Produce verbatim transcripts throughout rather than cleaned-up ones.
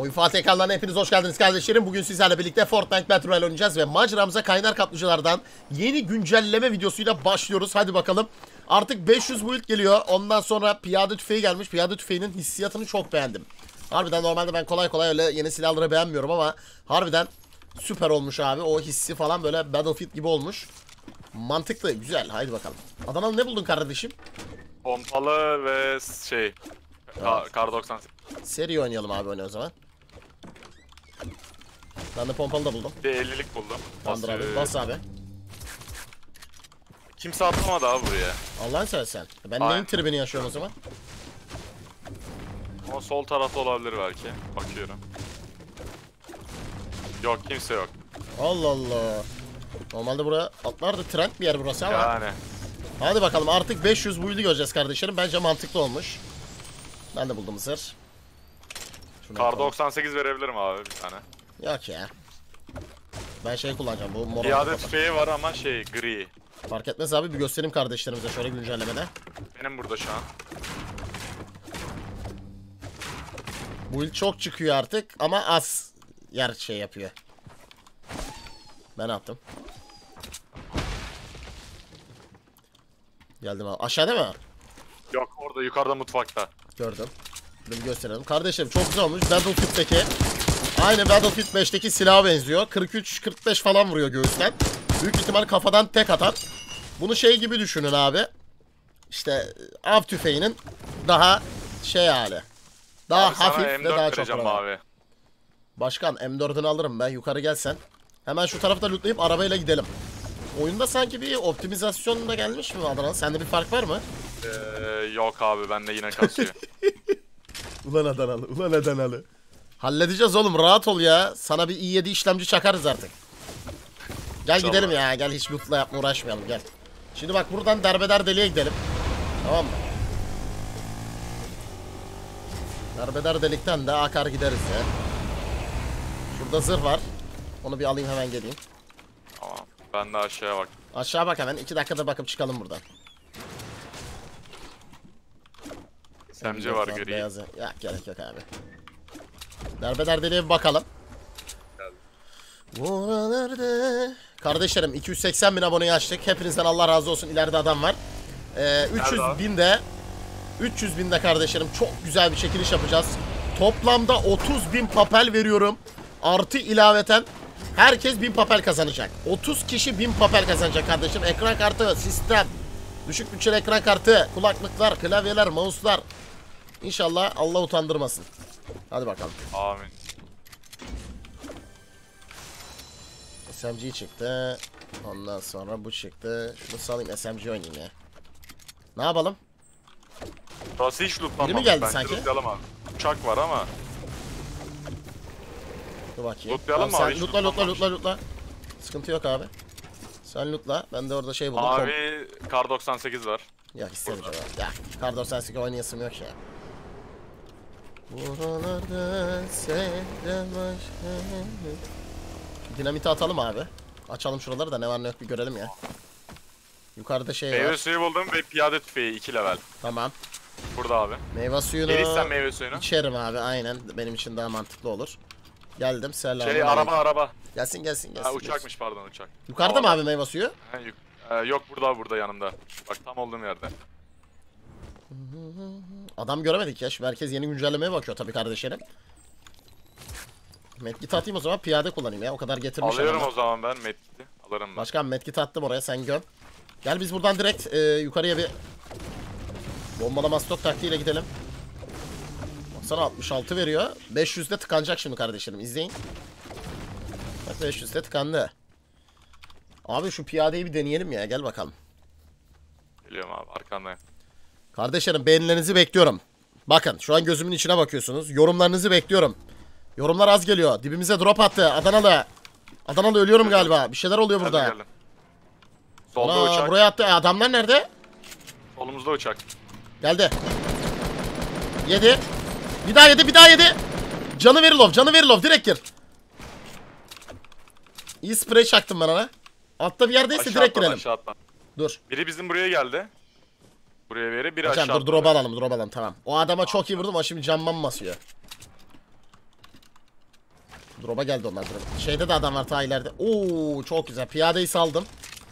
Oyun Fatih ekranlarına hepiniz hoş geldiniz kardeşlerim. Bugün sizlerle birlikte Fortnite Battle Royale oynayacağız ve maceramıza Kaynar Kaplıcalardan yeni güncelleme videosuyla başlıyoruz. Hadi bakalım. Artık beş yüz build geliyor. Ondan sonra piyade tüfeği gelmiş. Piyade tüfeğinin hissiyatını çok beğendim. Harbiden normalde ben kolay kolay öyle yeni silahları beğenmiyorum ama harbiden süper olmuş abi. O hissi falan böyle Battlefield gibi olmuş. Mantıklı, güzel. Haydi bakalım. Adanalı ne buldun kardeşim? Pompalı ve şey... Evet. kar doksan. Seri oynayalım abi, oyna o zaman. Ben de pompalı da buldum. Bir ellilik buldum. Bandır abi, bas abi. Kimse atlamadı abi buraya. Allah'ın seversen. Ben aynen. Neyin tribini yaşıyorum o zaman? O sol tarafta olabilir belki. Bakıyorum. Yok, kimse yok. Allah Allah. Normalde buraya atlardı, trend bir yer burası ama. Yani. Hadi bakalım, artık beş yüz build'i göreceğiz kardeşlerim. Bence mantıklı olmuş. Ben de buldum zırh. kar doksan sekiz verebilirim abi bir tane. Yok ya. Ben şey kullanacağım, bu moral. Bir adet tüfeği var ama şey gri. Fark etmez abi, bir göstereyim kardeşlerimize şöyle güncellemede. Benim burada şu an. Bu il çok çıkıyor artık ama az yer şey yapıyor. Ben attım. Geldim abi. Aşağıda mı? Yok, orada yukarıda mutfakta. Gördüm. Bunu gösterelim. Kardeşim çok güzel olmuş. Battlefield'deki aynı Battlefield beş'teki silaha benziyor. kırk üç kırk beş falan vuruyor göğüsten. Büyük ihtimal kafadan tek atar. Bunu şey gibi düşünün abi. İşte av tüfeğinin daha şey hali. Daha abi hafif ve daha çok abi. Başkan M dört'ünü alırım ben. Yukarı gelsen. Hemen şu tarafta lootlayıp arabayla gidelim. Oyunda sanki bir optimizasyon da gelmiş mi Adanalı? Sende bir fark var mı? Ee, yok abi, bende yine kasıyor. Ulan Adanalı, ulan Adanalı. Halledeceğiz oğlum, rahat ol ya. Sana bir i yedi işlemci çakarız artık. Gel tamam. Gidelim ya, gel hiç lootla yapma, uğraşmayalım, gel. Şimdi bak, buradan derbeder deliğe gidelim. Tamam mı? Derbeder delikten de akar gideriz ya. Şurada zırh var. Onu bir alayım, hemen geleyim. Tamam, ben de aşağıya bak. Aşağı bak hemen, iki dakikada bakıp çıkalım buradan. S M G var gri. Ya gerek yok abi. Derbeder deliğe bir bakalım. Buralarda. Kardeşlerim iki yüz seksen bin aboneyi açtık. Hepinizden Allah razı olsun. İleride adam var. Ee, üç yüz binde kardeşlerim çok güzel bir çekiliş yapacağız. Toplamda otuz bin papel veriyorum. Artı ilaveten herkes bin papel kazanacak. otuz kişi bin papel kazanacak kardeşim. Ekran kartı, sistem, düşük bütçeli ekran kartı, kulaklıklar, klavyeler, mouse'lar. İnşallah Allah utandırmasın. Hadi bakalım. Amin. S M G çıktı. Ondan sonra bu çıktı. Şunu salayım, S M G oynayayım ya. Ne yapalım? Burası hiç lootlanmamış. Biri mi geldi sanki? Uçak var ama. Dur bakayım. Lootlayalım tamam, abi. Lootla, lootla, lootla, lootla. Sıkıntı yok abi. Sen lootla. Ben de orada şey buldum. Abi kar doksan sekiz var. Ya isterim ya. kar doksan sekiz oynayasım yok ya. Buralarda sevdem. Dinamiti atalım abi. Açalım şuraları da ne var ne yok bir görelim ya. Yukarıda şey meyve var. Meyve suyu buldum ve piyade tüfeği iki level. Tamam. Burada abi. Meyve suyunu. Gelirsen meyve suyunu. İçerim abi, aynen. Benim için daha mantıklı olur. Geldim, selam. Şey araba abi. Araba. Gelsin gelsin gelsin. Ha, uçakmış, pardon uçak. Yukarıda o mı abi meyve suyu? Ha, yuk ee, yok burada burada yanımda. Bak tam olduğum yerde. Adam göremedik ya. Şimdi herkes yeni güncellemeye bakıyor tabii kardeşlerim. Medkit atayım o zaman, piyade kullanayım ya, o kadar getirmiş. Alıyorum adamı. O zaman ben medkiti alırım ben. Başkan medkit attım oraya, sen göm. Gel biz buradan direkt e, yukarıya bir bombalama stok taktiğiyle gidelim. Baksana altmış altı veriyor. beş yüz'de tıkanacak şimdi kardeşlerim, izleyin. Bak beş yüz'de tıkandı. Abi şu piyadeyi bir deneyelim ya, gel bakalım. Geliyorum abi, arkandayım. Kardeşlerim beğenilerinizi bekliyorum. Bakın şu an gözümün içine bakıyorsunuz. Yorumlarınızı bekliyorum. Yorumlar az geliyor. Dibimize drop attı Adanalı. Adanalı ölüyorum galiba. Bir şeyler oluyor geldim, burada. Geldim. Solda ana, uçak. Buraya attı. Adamlar nerede? Solumuzda uçak. Geldi. Yedi. Bir daha yedi. Bir daha yedi. Canı Verilov. Canı Verilov. Direkt gir. İyi sprey çaktım ben ona. Altta bir yerdeyse aşağı direkt atlan, girelim. Aşağı atlan. Dur. Biri bizim buraya geldi. Buraya veri. Biri hocam, aşağı dur drop alalım. Drop alalım. Tamam. O adama çok iyi vurdum. O şimdi canman basıyor. Drop'a geldi onlar. Drop. Şeyde de adam var ta ileride. Oo çok güzel. Piyadeyi saldım.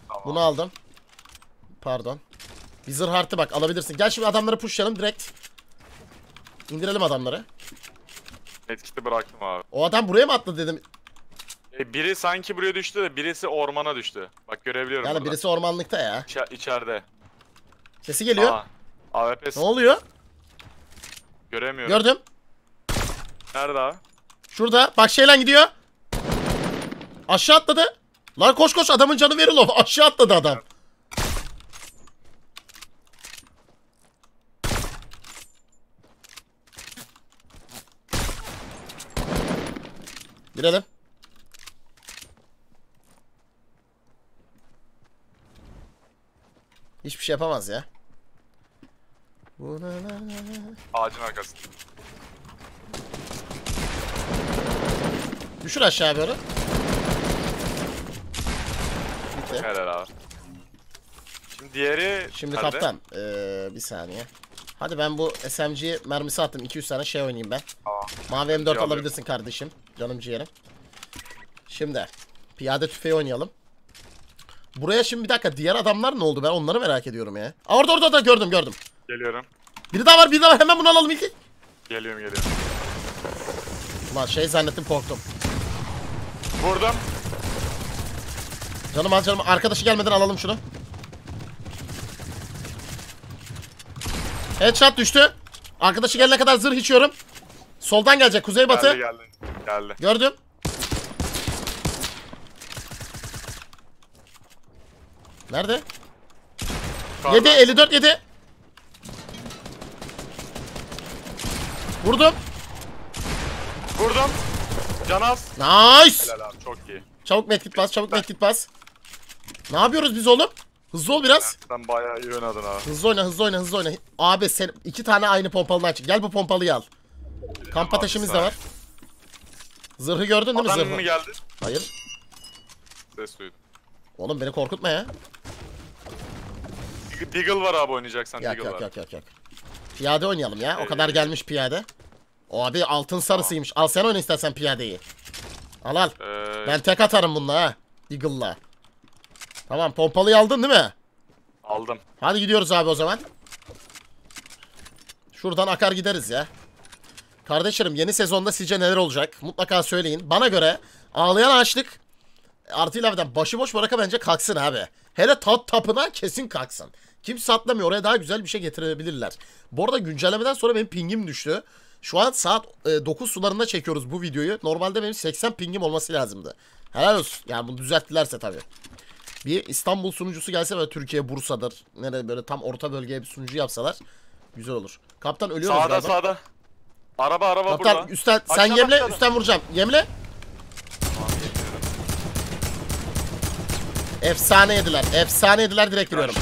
Tamam. Bunu aldım. Pardon. Bir zırh artı bak alabilirsin. Gel şimdi adamları pushlayalım direkt. İndirelim adamları. Etkisi bıraktım abi. O adam buraya mı atladı dedim. E, biri sanki buraya düştü de birisi ormana düştü. Bak görebiliyorum. Yani birisi ormanlıkta ya. İç içeride. Sesi geliyor. Aa, A W P. Ne oluyor? Göremiyorum. Gördüm. Nerede abi? Şurada. Bak şeyle gidiyor. Aşağı atladı. Lan koş koş adamın canı veril o. Aşağı atladı adam. Girelim. Hiçbir şey yapamaz ya. Ağacın arkasında. Düşür aşağı böyle. Bitti. Helal abi. Şimdi diğeri... Şimdi nerede? Kaptan. Ee, bir saniye. Hadi ben bu S M G mermisi attım. iki yüz tane şey oynayayım ben. Tamam. Mavi M dört alabilirsin alıyorum kardeşim. Canım ciğerim. Şimdi piyade tüfeği oynayalım. Buraya şimdi bir dakika diğer adamlar ne oldu? Ben onları merak ediyorum ya. Aa, orada orada da gördüm gördüm. Geliyorum. Biri daha var biri daha var. Hemen bunu alalım ilk. Geliyorum geliyorum. Ulan şey zannettim korktum. Vurdum. Canım az canım. Arkadaşı gelmeden alalım şunu. Headshot düştü. Arkadaşı gelene kadar zırh içiyorum. Soldan gelecek kuzeybatı. Geldi geldi. Geldi. Gördüm. Nerede? Pardon. yedi elli dört yedi. Vurdum. Vurdum. Can az. Nice. Helal abi, çok iyi. Çabuk medkit bas, çabuk medkit bas. Ne yapıyoruz biz oğlum? Hızlı ol biraz. Sen bayağı iyi oynadın abi. Hızlı oyna, hızlı oyna, hızlı oyna. Abi sen iki tane aynı pompalıdan çık. Gel bu pompalıyı al. Bilmiyorum, kamp ateşimiz de var. Zırhı gördün değil mi zırhı? Adam mı geldi? Hayır. Ses duydum. Oğlum beni korkutma ya. Deagle var abi oynayacaksan. Yok yok yok yok yok. Piyade oynayalım ya. O ee, kadar gelmiş piyade. O abi altın sarısıymış. Al sen oyna istersen piyadeyi. Al al. Ee... Ben tek atarım bununla ha. Deagle'la. Tamam pompalıyı aldın değil mi? Aldım. Hadi gidiyoruz abi o zaman. Şuradan akar gideriz ya. Kardeşlerim yeni sezonda sizce neler olacak? Mutlaka söyleyin. Bana göre ağlayan açlık artı ilaveden başıboş baraka bence kalksın abi. Hele tat tapına kesin kalksın. Kimse atlamıyor. Oraya daha güzel bir şey getirebilirler. Bu arada güncellemeden sonra benim pingim düştü. Şu an saat dokuz sularında çekiyoruz bu videoyu. Normalde benim seksen pingim olması lazımdı. Helal olsun. Yani bunu düzelttilerse tabii. Bir İstanbul sunucusu gelse böyle Türkiye Bursa'dır. Nerede böyle tam orta bölgeye bir sunucu yapsalar güzel olur. Kaptan ölüyoruz sağda, galiba. Sağda sağda. Araba araba kaptan, burada. Kaptan üstten sen aşağı yemle aşağı. Üstten vuracağım. Yemle. Efsane yediler. Efsane yediler direkt giriyorum.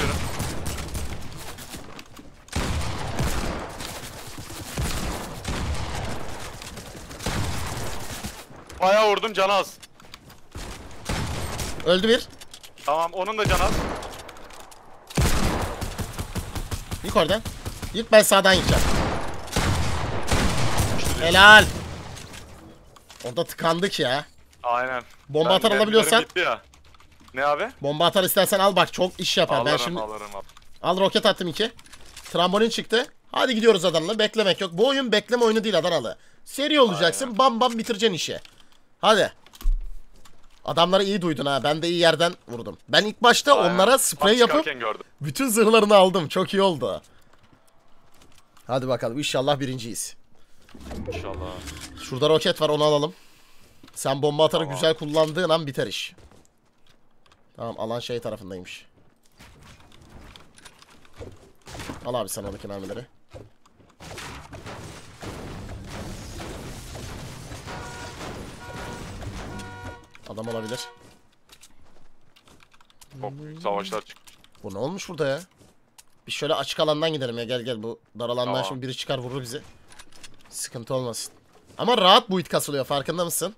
Bayağı vurdum can az. Öldü bir. Tamam onun da can az. Yık oradan. Yık ben sağdan yıkacağım. Helal. Orada tıkandık ya. Aynen. Bomba ben atar alabiliyorsan. Ne abi? Bomba atar istersen al bak çok iş yapar. Alırım, ben şimdi... alırım abi. Al roket attım iki. Trambolin çıktı. Hadi gidiyoruz Adanalı. Beklemek yok. Bu oyun bekleme oyunu değil Adanalı. Seri olacaksın. Aynen. Bam bam bitireceksin işi. Hadi. Adamları iyi duydun ha. Ben de iyi yerden vurdum. Ben ilk başta aynen onlara sprey yapıp bütün zırhlarını aldım. Çok iyi oldu. Hadi bakalım. İnşallah birinciyiz. İnşallah. Şurada roket var onu alalım. Sen bomba atarı tamam güzel kullandığın an biter iş. Tamam alan şey tarafındaymış. Al abi sen oradaki mermileri. Adam olabilir. Çok büyük savaşlar çıkmış. Bu ne olmuş burada ya? Biz şöyle açık alandan gidelim ya gel gel bu dar alandan tamam. Şimdi biri çıkar vurur bizi. Sıkıntı olmasın. Ama rahat bu it kasılıyor farkında mısın?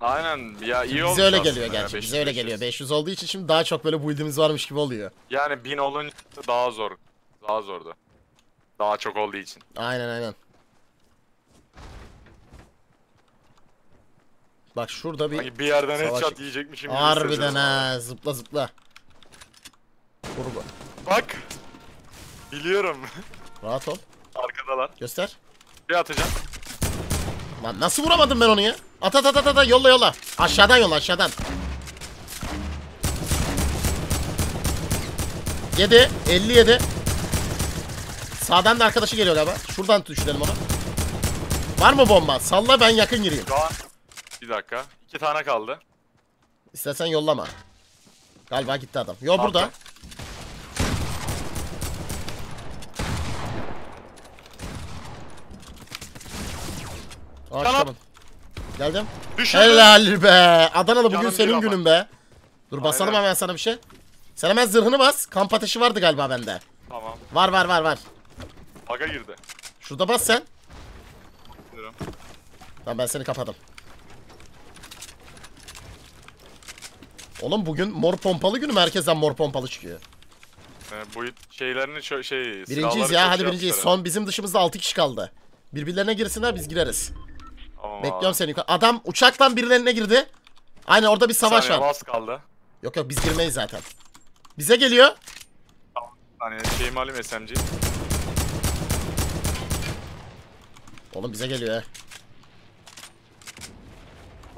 Aynen ya iyi oldu. Bize öyle geliyor gerçi. Yani, bize öyle geliyor. beş yüz olduğu için şimdi daha çok böyle build'imiz varmış gibi oluyor. Yani bin olunca daha zor. Daha zordu. Daha çok olduğu için. Aynen aynen. Bak şurada bir... Bir yerden headshot yiyecekmişim. Harbiden ha, zıpla zıpla. Kurba. Bak! Biliyorum. Rahat ol. Arkadalar. Göster. Bir atacağım. Lan nasıl vuramadım ben onu ya? At at at at at, yolla yolla. Aşağıdan yolla, aşağıdan. yedi elli yedi. Sağdan da arkadaşı geliyor galiba. Şuradan düşünelim onu. Var mı bomba? Salla, ben yakın gireyim. Daha... Bir dakika. İki tane kaldı. İstersen yollama. Galiba gitti adam. Yo, burada. Hatta. Akşamın. Geldim. Düşün. Helal be. Adanalı bugün canım senin günün be. Dur basalım. Aynen. Hemen sana bir şey. Sen hemen zırhını bas. Kamp ateşi vardı galiba bende. Tamam. Var var var var. Aga girdi. Şurada bas sen. Bilmiyorum. Tamam, ben seni kapadım. Oğlum bugün mor pompalı günü, merkezden mor pompalı çıkıyor. Yani bu şeylerini şey... Birinciyiz ya, hadi birinciyiz. Son bizim dışımızda altı kişi kaldı. Birbirlerine girsinler, biz gireriz. Ama... Bekliyorum seni yukarı. Adam uçaktan birilerine girdi. Aynen, orada bir savaş saniye, var. Kaldı. Yok yok, biz girmeyiz zaten. Bize geliyor. Tamam, bir saniye şeyimi alayım, S M G. Oğlum bize geliyor he.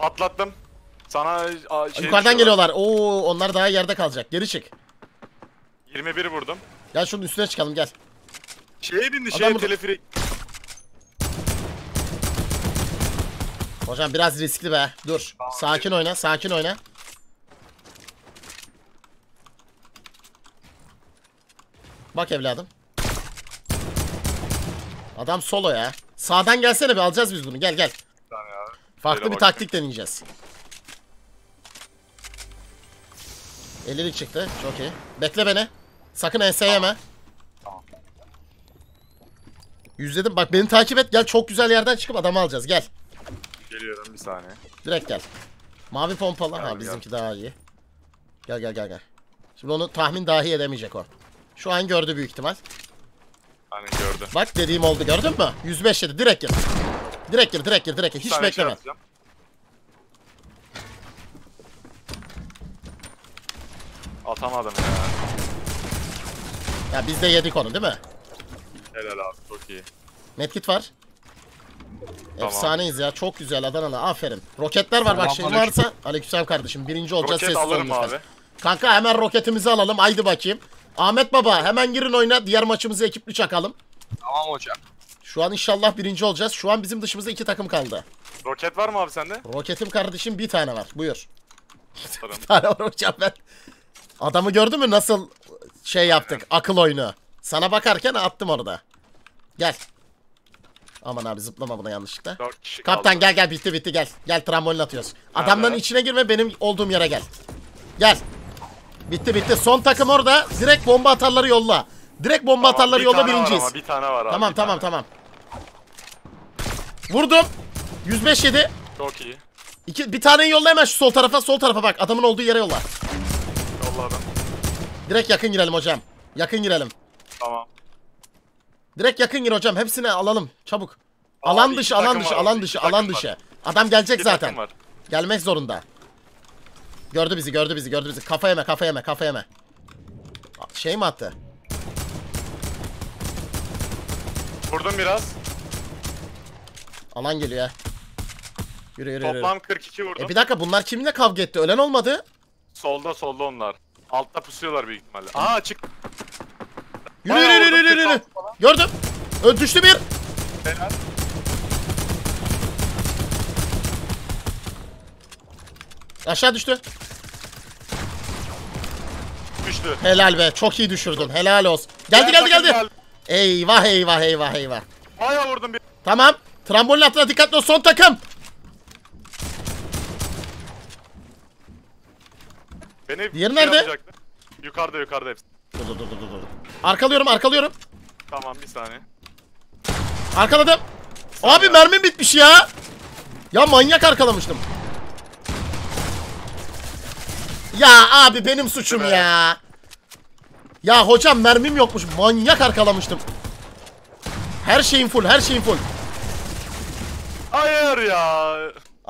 Atlattım. Sana şey yukarıdan geliyorlar. Oo, onlar daha yerde kalacak. Geri çık. yirmi bir vurdum. Gel şunun üstüne çıkalım, gel. Şeye bindi, şeye teleferik. Hocam biraz riskli be. Dur. Tamam, sakin oyna, sakin oyna. Bak evladım. Adam solo ya. Sağdan gelsene bir, alacağız biz bunu. Gel gel. Tamam ya. Farklı bir taktik deneyeceğiz. ellilik çıktı. Çok iyi. Bekle beni. Sakın enseye yeme. Tamam. Yüzledim. Bak beni takip et. Gel, çok güzel yerden çıkıp adamı alacağız. Gel. Geliyorum, bir saniye. Direkt gel. Mavi pompalı. Gel, ha gel. Bizimki daha iyi. Gel gel gel gel. Şimdi onu tahmin dahi edemeyecek o. Şu an gördü büyük ihtimal. Hani gördü. Bak dediğim oldu, gördün mü? yüz beş dedi. Direkt gir. Direkt gir, direkt gir, direkt gir. Hiç bekleme. Şey atamadım ya. Ya biz de yedik onu değil mi? Helal abi, çok iyi. Medkit var. Tamam. Efsaneyiz ya, çok güzel Adanalı, aferin. Roketler var, bak şeyin varsa. Aleykümselam kardeşim, birinci olacağız. Roket alırım abi. Kanka hemen roketimizi alalım, haydi bakayım. Ahmet baba hemen girin oyna, diğer maçımızı ekipli çakalım. Tamam hocam. Şu an inşallah birinci olacağız. Şu an bizim dışımızda iki takım kaldı. Roket var mı abi sende? Roketim kardeşim bir tane var, buyur. Bir tane var hocam ben. Adamı gördün mü nasıl şey yaptık? Aynen. Akıl oyunu. Sana bakarken attım orada. Gel. Aman abi zıplama buna yanlışlıkla. Kaptan kaldı. Gel gel, bitti bitti, gel. Gel, trambolin atıyoruz. Nerede? Adamların içine girme, benim olduğum yere gel. Gel. Bitti bitti, son takım orada. Direkt bomba atarları yolla. Direkt bomba tamam, atarları bir yolla, birinciyiz. Ama, bir tane var abi, tamam tamam tane. Tamam. Vurdum. yüz beş yedi. Çok iyi. İki, bir tane yolla hemen şu sol tarafa, sol tarafa bak. Adamın olduğu yere yolla. Adam. Direkt yakın girelim hocam. Yakın girelim. Tamam. Direkt yakın gir hocam. Hepsini alalım. Çabuk. Aa, alan dışı, alan dışı, alan dışı, alan dışı. Adam gelecek iki zaten. Gelmek zorunda. Gördü bizi, gördü bizi, gördü bizi. Kafa yeme, kafa yeme, kafa yeme. Şey mi attı? Vurdum biraz. Alan geliyor ya. Yürü yürü. Toplam yürü. kırk iki vurdum. E bir dakika, bunlar kiminle kavga etti? Ölen olmadı. Solda solda onlar. Altta pusuyorlar büyük ihtimalle. Aa çık. Yürü yürü yürü yürü yürü. Gördüm. Ö, düştü bir. Helal. Aşağı düştü. Düştü. Helal be. Çok iyi düşürdün. Helal olsun. Geldi geldi geldi. Gel. Eyvah eyvah eyvah eyvah. Bayağı vurdum bir. Tamam. Trambolin altına dikkatli ol. Son takım. Beni diğeri nerede? Yapacaktı. Yukarıda, yukarıda hepsi. Dur dur dur dur. Arkalıyorum, arkalıyorum. Tamam, bir saniye. Arkaladım. Sen abi ya. Mermim bitmiş ya. Ya manyak arkalamıştım. Ya abi benim suçum evet. ya. Ya hocam mermim yokmuş. Manyak arkalamıştım. Her şeyim full, her şeyim full. Hayır ya.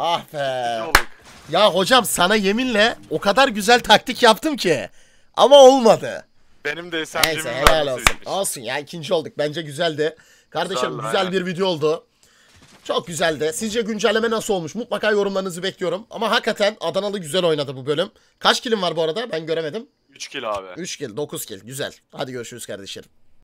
Ah be. Ya hocam sana yeminle o kadar güzel taktik yaptım ki. Ama olmadı. Benim de S M G'min neyse, helal olsun. Sevinmiş. Olsun ya, ikinci olduk. Bence güzeldi. Kardeşim güzel, güzel bir video oldu. Çok güzeldi. Sizce güncelleme nasıl olmuş? Mutlaka yorumlarınızı bekliyorum. Ama hakikaten Adanalı güzel oynadı bu bölüm. Kaç killim var bu arada? Ben göremedim. üç kill abi. üç kill, dokuz kill. Güzel. Hadi görüşürüz kardeşlerim.